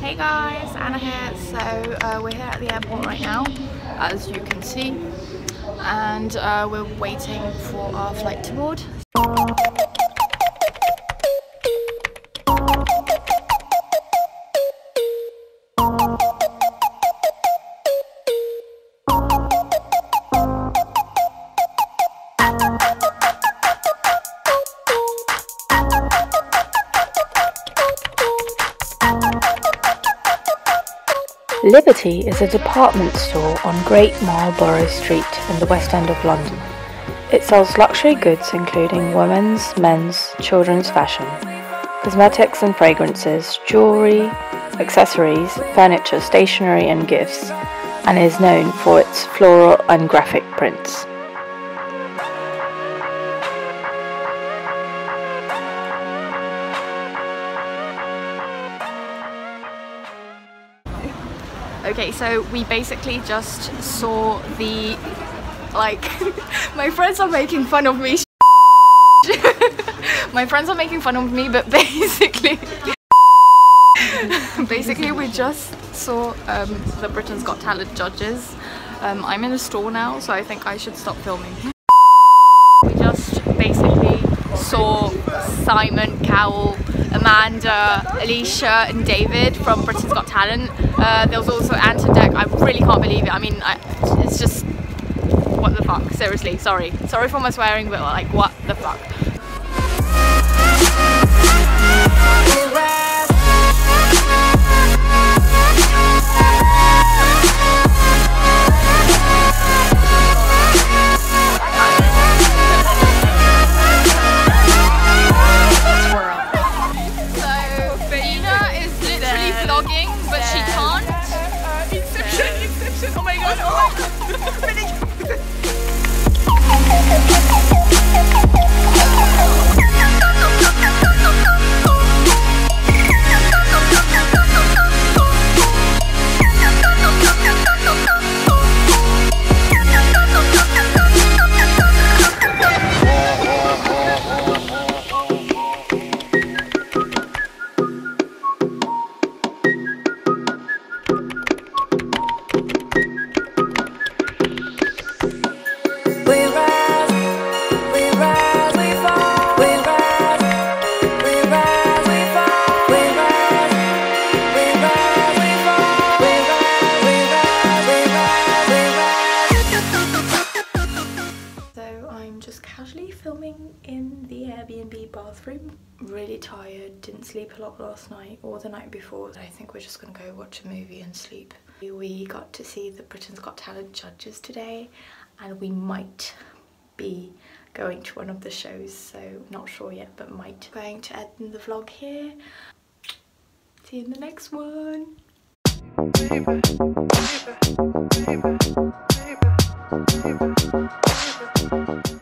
Hey guys, Anna here. So we're here at the airport right now, as you can see, and we're waiting for our flight to board. Liberty is a department store on Great Marlborough Street in the West End of London. It sells luxury goods including women's, men's, children's fashion, cosmetics and fragrances, jewellery, accessories, furniture, stationery and gifts, and is known for its floral and graphic prints. Okay, so we basically just saw the, like, my friends are making fun of me. My friends are making fun of me, but basically we just saw the Britain's Got Talent judges. I'm in a store now, so I think I should stop filming. We just basically saw Simon Cowell, Amanda, Alicia and David from Britain's Got Talent. There was also Ant and Dec. I really can't believe it. I mean, it's just, what the fuck? Seriously, sorry. Sorry for my swearing, but like, what the fuck? Airbnb bathroom. Really tired, didn't sleep a lot last night or the night before. I think we're just gonna go watch a movie and sleep. We got to see the Britain's Got Talent judges today, and we might be going to one of the shows, so not sure yet, but might. Going to end the vlog here. See you in the next one.